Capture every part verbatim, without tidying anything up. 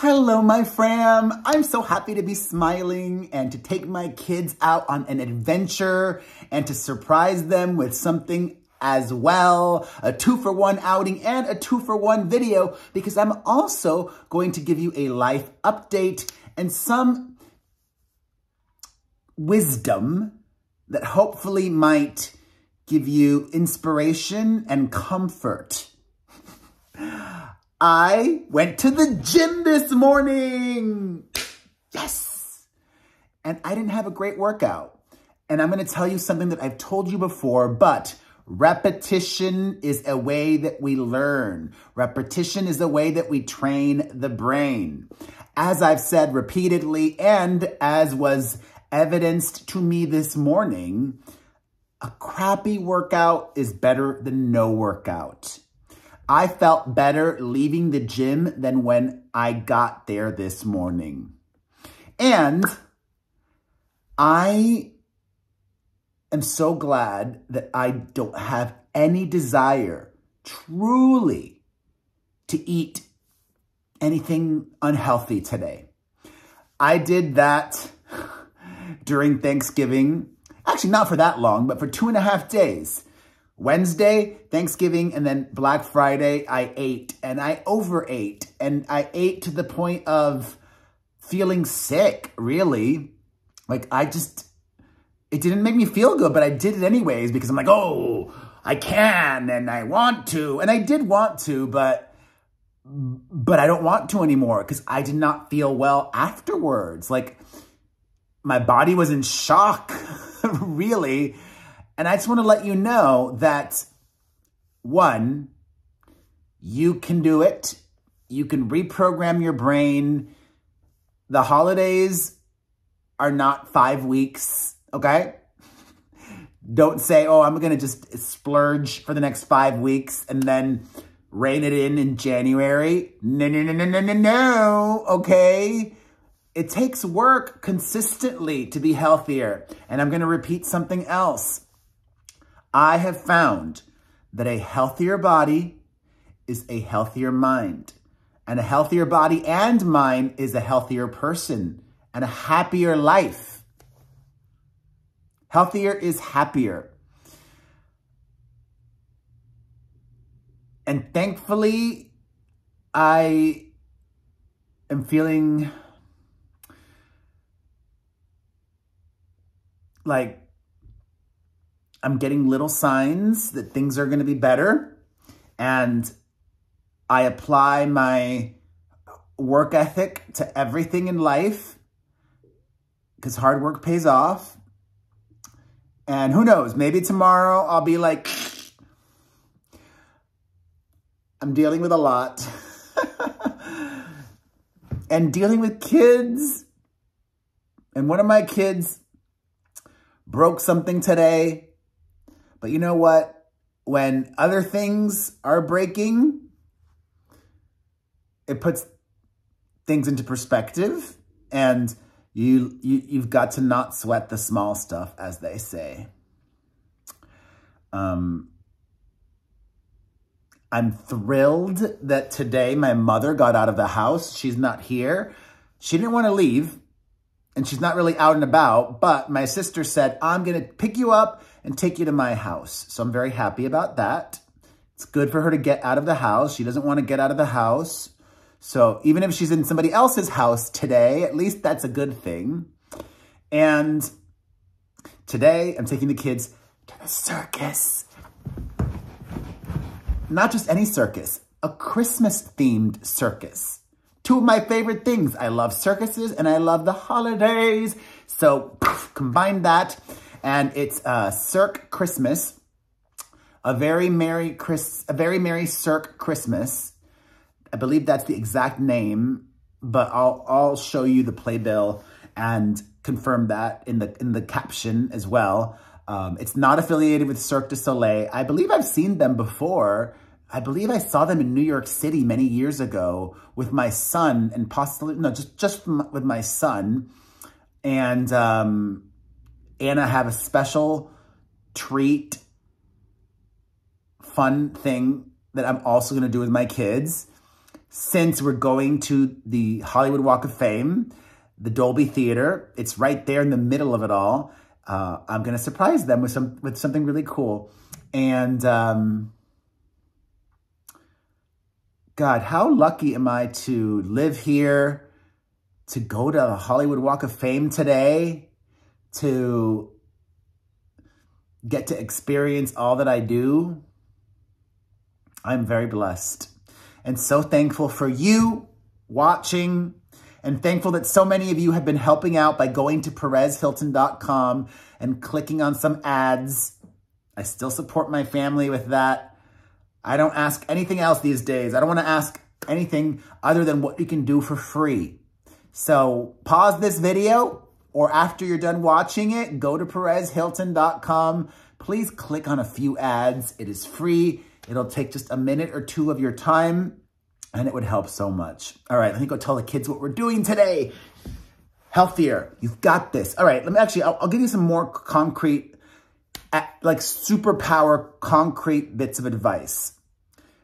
Hello, my fam. I'm so happy to be smiling and to take my kids out on an adventure and to surprise them with something as well, a two-for-one outing and a two-for-one video, because I'm also going to give you a life update and some wisdom that hopefully might give you inspiration and comfort. I went to the gym this morning. Yes. And I didn't have a great workout. And I'm going to tell you something that I've told you before, but repetition is a way that we learn. Repetition is the way that we train the brain. As I've said repeatedly, and as was evidenced to me this morning, a crappy workout is better than no workout. I felt better leaving the gym than when I got there this morning. And I am so glad that I don't have any desire truly to eat anything unhealthy today. I did that during Thanksgiving. Actually, not for that long, but for two and a half days. Wednesday, Thanksgiving, and then Black Friday, I ate, and I overate, and I ate to the point of feeling sick, really. Like, I just, it didn't make me feel good, but I did it anyways, because I'm like, oh, I can, and I want to, and I did want to, but, but I don't want to anymore, because I did not feel well afterwards. Like, my body was in shock, really. And I just want to let you know that, one, you can do it. You can reprogram your brain. The holidays are not five weeks, okay? Don't say, oh, I'm going to just splurge for the next five weeks and then rein it in in January. No, no, no, no, no, no, no, okay? It takes work consistently to be healthier. And I'm going to repeat something else. I have found that a healthier body is a healthier mind, and a healthier body and mind is a healthier person and a happier life. Healthier is happier. And thankfully, I am feeling like I'm getting little signs that things are going to be better, and I apply my work ethic to everything in life because hard work pays off. And who knows, maybe tomorrow I'll be like, I'm dealing with a lot and dealing with kids. And one of my kids broke something today. But you know what? When other things are breaking, it puts things into perspective, and you, you, you've got to not sweat the small stuff, as they say. Um, I'm thrilled that today my mother got out of the house. She's not here. She didn't want to leave, and she's not really out and about, but my sister said, I'm going to pick you up and take you to my house. So I'm very happy about that. It's good for her to get out of the house. She doesn't want to get out of the house. So even if she's in somebody else's house today, at least that's a good thing. And today I'm taking the kids to the circus. Not just any circus, a Christmas-themed circus. Two of my favorite things. I love circuses and I love the holidays. So combine that. And it's uh, Cirque Christmas, a very merry Chris, a very merry Cirque Christmas. I believe that's the exact name, but I'll I'll show you the playbill and confirm that in the in the caption as well. Um, it's not affiliated with Cirque du Soleil. I believe I've seen them before. I believe I saw them in New York City many years ago with my son, and possibly no, just just with my son, and. Um, And I have a special treat, fun thing that I'm also going to do with my kids. since we're going to the Hollywood Walk of Fame, the Dolby Theater, it's right there in the middle of it all. Uh, I'm going to surprise them with some with something really cool. And um, God, how lucky am I to live here, to go to the Hollywood Walk of Fame today, to get to experience all that I do. I'm very blessed and so thankful for you watching, and thankful that so many of you have been helping out by going to Perez Hilton dot com and clicking on some ads. I still support my family with that. I don't ask anything else these days. I don't want to ask anything other than what you can do for free. So pause this video, or after you're done watching it, go to Perez Hilton dot com. Please click on a few ads. It is free. It'll take just a minute or two of your time, and it would help so much. All right, let me go tell the kids what we're doing today. Healthier, you've got this. All right, let me actually, I'll, I'll give you some more concrete, like superpower concrete bits of advice.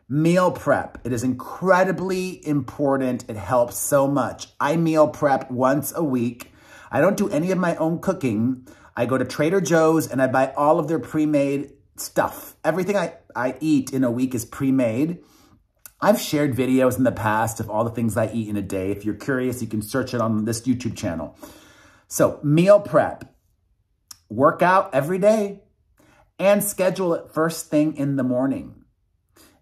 Meal prep, it is incredibly important. It helps so much. I meal prep once a week. I don't do any of my own cooking. I go to Trader Joe's and I buy all of their pre-made stuff. Everything I, I eat in a week is pre-made. I've shared videos in the past of all the things I eat in a day. If you're curious, you can search it on this YouTube channel. So meal prep, work out every day, and schedule it first thing in the morning.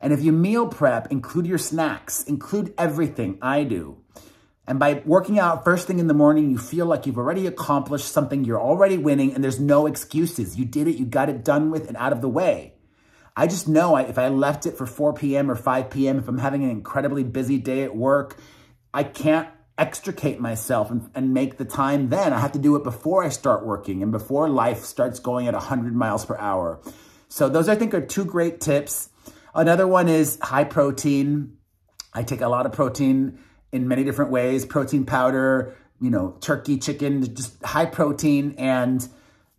And if you meal prep, include your snacks, include everything. I do. And by working out first thing in the morning, you feel like you've already accomplished something, you're already winning, and there's no excuses. You did it, you got it done with and out of the way. I just know if I left it for four p m or five p m, if I'm having an incredibly busy day at work, I can't extricate myself and, and make the time then. I have to do it before I start working and before life starts going at one hundred miles per hour. So those, I think, are two great tips. Another one is high protein. I take a lot of protein in many different ways. Protein powder, you know, turkey, chicken, just high protein, and,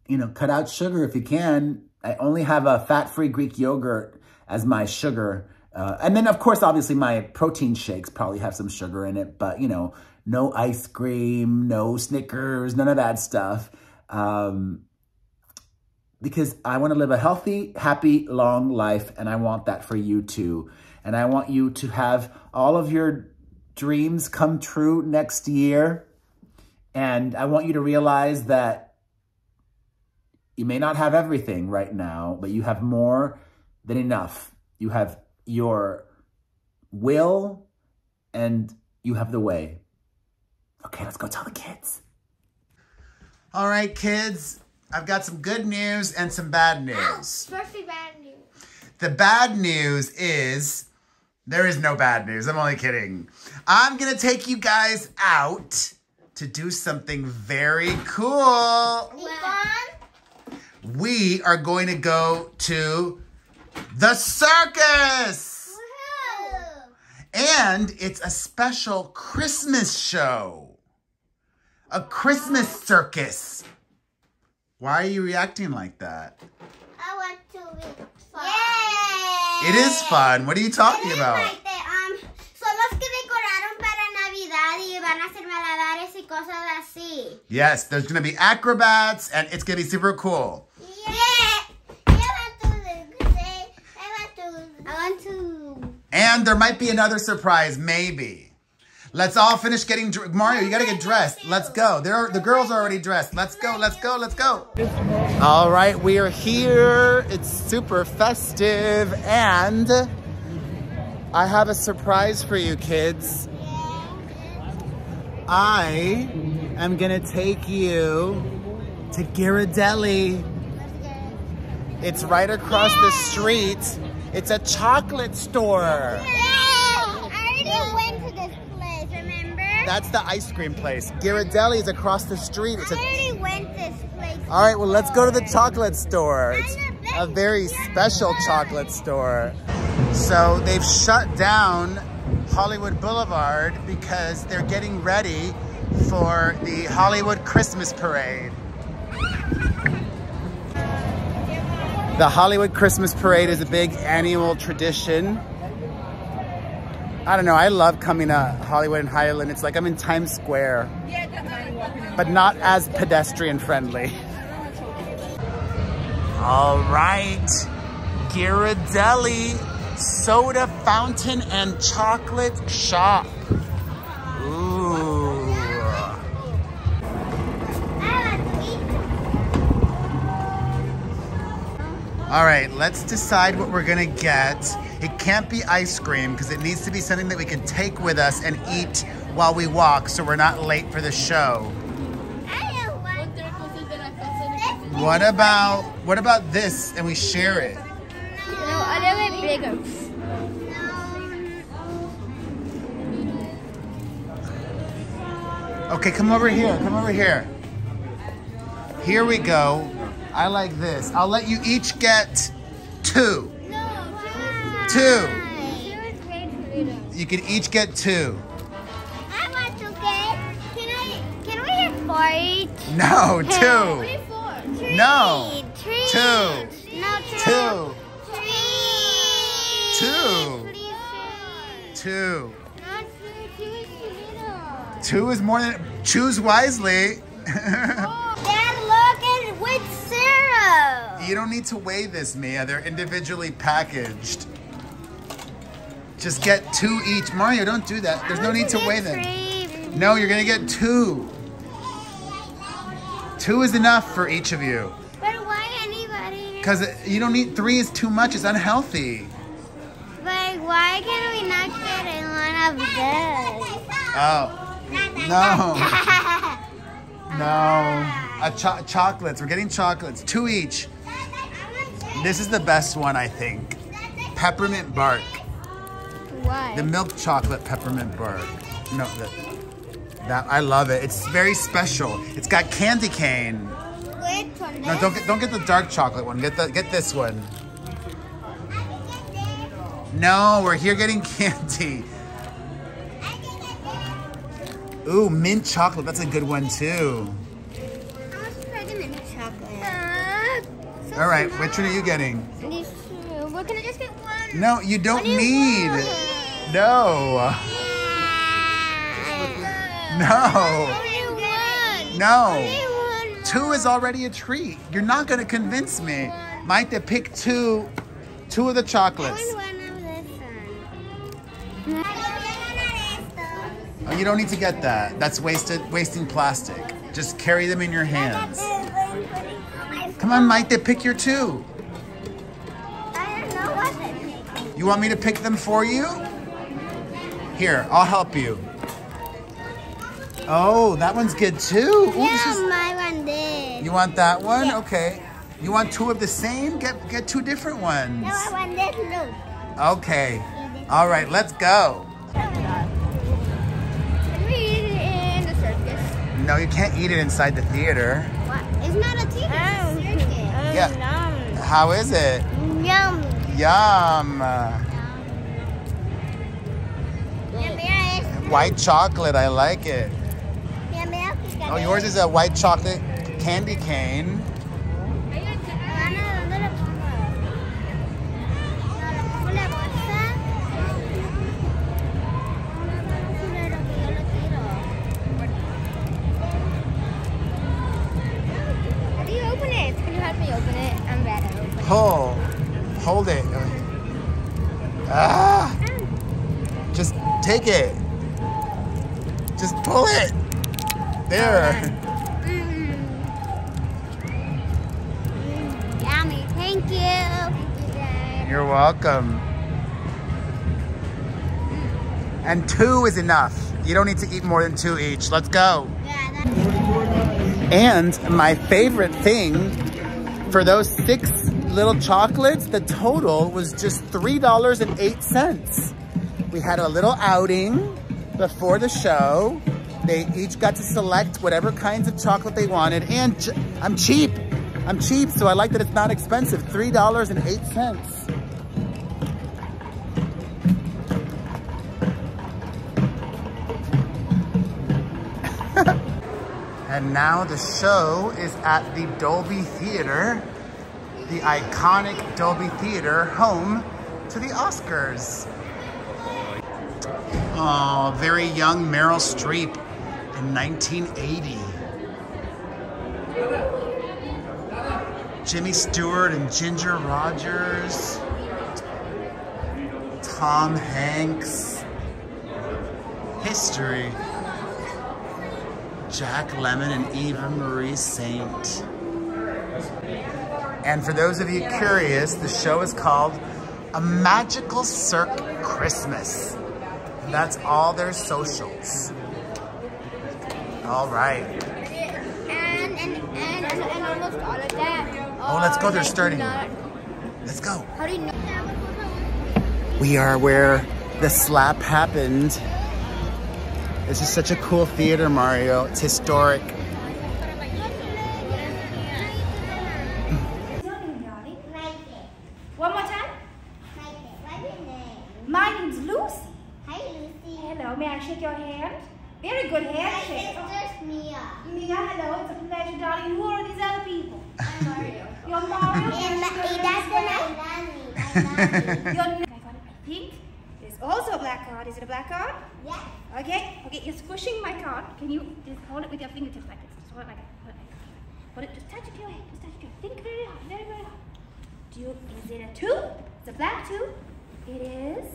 you know, cut out sugar if you can. I only have a fat-free Greek yogurt as my sugar. Uh, and then, of course, obviously, my protein shakes probably have some sugar in it. But, you know, no ice cream, no Snickers, none of that stuff. Um, because I want to live a healthy, happy, long life. And I want that for you, too. And I want you to have all of your dreams come true next year. And I want you to realize that you may not have everything right now, but you have more than enough. You have your will and you have the way. Okay, let's go tell the kids. All right, kids, I've got some good news and some bad news. Oh, especially bad news. The bad news is, there is no bad news, I'm only kidding. I'm gonna take you guys out to do something very cool. Wow. We are going to go to the circus! Woo-hoo. And it's a special Christmas show. A Christmas circus. Why are you reacting like that? I want to be fun. Yay! It is fun. What are you talking about? Like the, um, son los que decoraron para Navidad y van a hacer malabares y cosas así. Yes, there's going to be acrobats and it's going to be super cool. Yeah. Yeah, I want to. I want to. I want to. And there might be another surprise, maybe. Let's all finish getting dressed. Mario, you gotta get dressed. Let's go. There are, the girls are already dressed. Let's go, let's go, let's go. All right, we are here. It's super festive. And I have a surprise for you, kids. I am gonna take you to Ghirardelli. It's right across yeah. the street. It's a chocolate store. Yeah. I already went to this place, remember? That's the ice cream place. Ghirardelli is across the street. It's I already a... went this place. All right, well, let's go to the chocolate store. It's a very special chocolate store. So they've shut down Hollywood Boulevard because they're getting ready for the Hollywood Christmas Parade. The Hollywood Christmas Parade is a big annual tradition I don't know, I love coming to Hollywood and Highland. It's like I'm in Times Square, but not as pedestrian friendly. All right, Ghirardelli Soda Fountain and Chocolate Shop. Ooh. All right, let's decide what we're gonna get. It can't be ice cream because it needs to be something that we can take with us and eat while we walk so we're not late for the show. What about, what about this and we share it? No, a little bit bigger. Okay, come over here, come over here. Here we go. I like this. I'll let you each get two. No, two. You can each get two. I want to get, can I, can we have four each? No, two. Three, no. Three, two. No, two. Three, two. Three, two. Two. Not two, two, two. Two is more than. Choose wisely. Dad, look at it with syrup. You don't need to weigh this, Mia. They're individually packaged. Just get two each. Mario, don't do that. There's no need to weigh them. Three. No, you're gonna get two. Two is enough for each of you. But why anybody? Because you don't need, three is too much, it's unhealthy. But why can we not get one of those? Oh, no. No, a cho chocolates, we're getting chocolates, two each. This is the best one, I think. Peppermint bark. What? The milk chocolate peppermint bark. No, the... That, I love it. It's very special. It's got candy cane. Wait, no, don't get, don't get the dark chocolate one. Get the get this one. No, we're here getting candy. Ooh, mint chocolate. That's a good one too. I want to try the mint chocolate. All right, which one are you getting? These two. We're gonna just get one. No, you don't need. No. No. No. Two is already a treat. You're not going to convince me. Might have picked two, two of the chocolates. Oh, you don't need to get that. That's wasted, wasting plastic. Just carry them in your hands. Come on, Mike, they pick your two. I don't know what they pick. You want me to pick them for you? Here, I'll help you. Oh, that one's good too. Ooh, yeah, this is... my one did. You want that one? Yeah. Okay. You want two of the same? Get get two different ones. No, I want this look. Okay. All right, let's go. Can we eat it in the circus? No, you can't eat it inside the theater. What? It's not a theater. Um, it's a circus. Um, yeah. Yum. How is it? Yum. Yum. Yum. White chocolate. I like it. Oh, yours is a white chocolate candy cane. How do you open it? Can you help me open it? I'm bad at opening it. Hold. Hold it. Ah! Just take it. Just pull it. There. Mm-hmm. Yummy. Thank you. Thank you, Dad. You're welcome. Mm. And two is enough. You don't need to eat more than two each. Let's go. Yeah, and my favorite thing, for those six little chocolates, the total was just three dollars and eight cents. We had a little outing before the show. They each got to select whatever kinds of chocolate they wanted. And ch I'm cheap. I'm cheap, so I like that it's not expensive. three dollars and eight cents. And now the show is at the Dolby Theater, the iconic Dolby Theater, home to the Oscars. Oh, very young Meryl Streep in nineteen eighty. Jimmy Stewart and Ginger Rogers. Tom Hanks. History. Jack Lemmon and Eva Marie Saint. And for those of you curious, the show is called A Magical Cirque Christmas. That's all their socials. All right. And, and, and, and, and almost all of that. Oh, let's go. They're starting. Let's go. We are where the slap happened. This is such a cool theater, Mario. It's historic. Is it a black card? Yes. Okay. Okay, you're squishing my card. Can you just hold it with your fingertips like this? Just hold it like that. Hold it. Just touch it to your head. Just touch it to your head. Think very hard. Very, very hard. Do you, is it a two? It's a black two. It is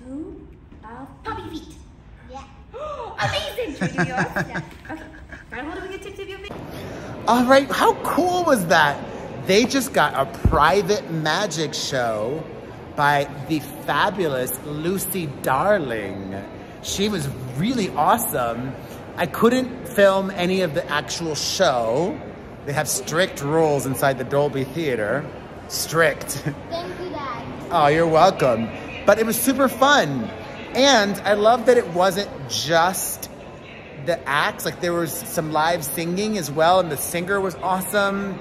two of puppy feet. Yeah. Amazing. Should we do yours? Yeah. Okay. Right, hold it with your tips of your feet. All right. How cool was that? They just got a private magic show by the fabulous Lucy Darling. She was really awesome. I couldn't film any of the actual show. They have strict rules inside the Dolby Theater. Strict. Thank you, Dad. Oh, you're welcome. But it was super fun. And I love that it wasn't just the acts. Like, there was some live singing as well, and the singer was awesome.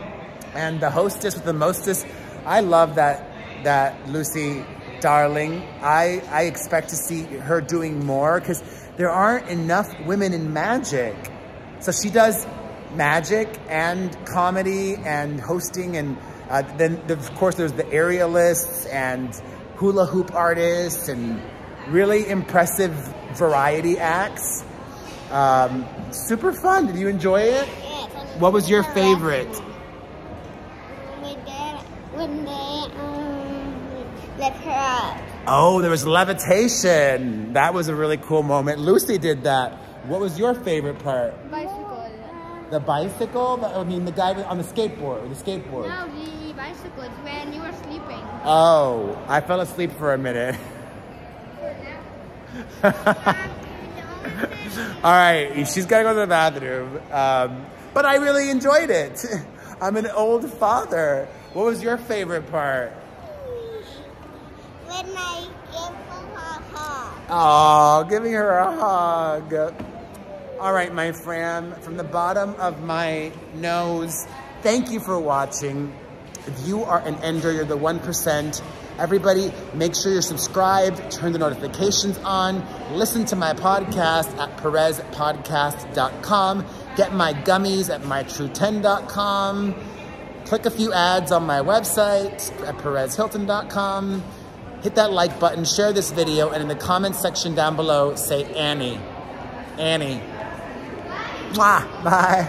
And the hostess with the mostest. I love that. that Lucy Darling. I, I expect to see her doing more because there aren't enough women in magic. So she does magic and comedy and hosting, and uh, then of course there's the aerialists and hula hoop artists and really impressive variety acts. Um, super fun. Did you enjoy it? What was your favorite? Oh, there was levitation. That was a really cool moment. Lucy did that. What was your favorite part? Bicycle. The bicycle? I mean, the guy on the skateboard. The skateboard. No, the bicycle. It's when you were sleeping. Oh, I fell asleep for a minute. All right, she's got to go to the bathroom. Um, but I really enjoyed it. I'm an old father. What was your favorite part? When I give her a hug. Oh, giving her a hug. All right, my friend, from the bottom of my nose, thank you for watching. If you are an ender, you're the one percent. Everybody, make sure you're subscribed, turn the notifications on, listen to my podcast at Perez Podcast dot com, get my gummies at my true ten dot com, click a few ads on my website at Perez Hilton dot com. Hit that like button, share this video, and in the comments section down below, say Annie. Annie. Bye. Mwah. Bye.